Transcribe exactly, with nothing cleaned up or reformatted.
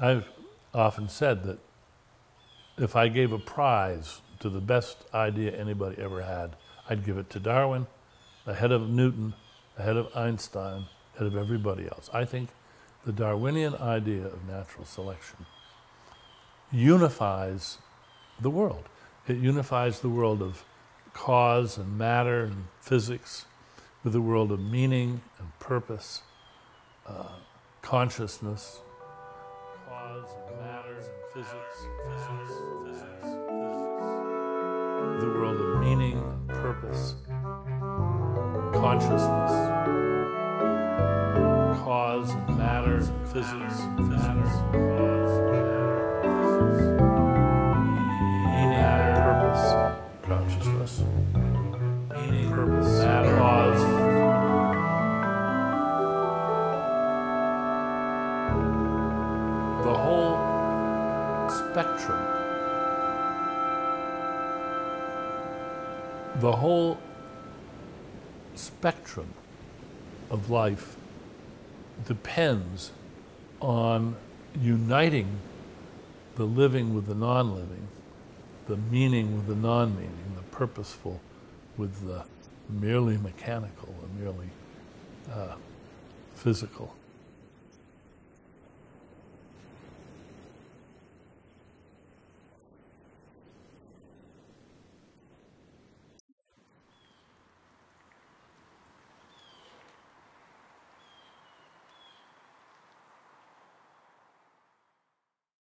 I've often said that if I gave a prize to the best idea anybody ever had, I'd give it to Darwin, ahead of Newton, ahead of Einstein, ahead of everybody else. I think the Darwinian idea of natural selection unifies the world. It unifies the world of cause and matter and physics with the world of meaning and purpose, uh, consciousness, cause and matter and physics, physics, physics, physics, the world of meaning and purpose, consciousness, cause and matter and physics, physics, cause and matter, physics, meaning, purpose, consciousness, meaning, purpose, matter, cause. The whole spectrum, the whole spectrum of life depends on uniting the living with the non-living, the meaning with the non-meaning, the purposeful with the merely mechanical, the merely uh, physical.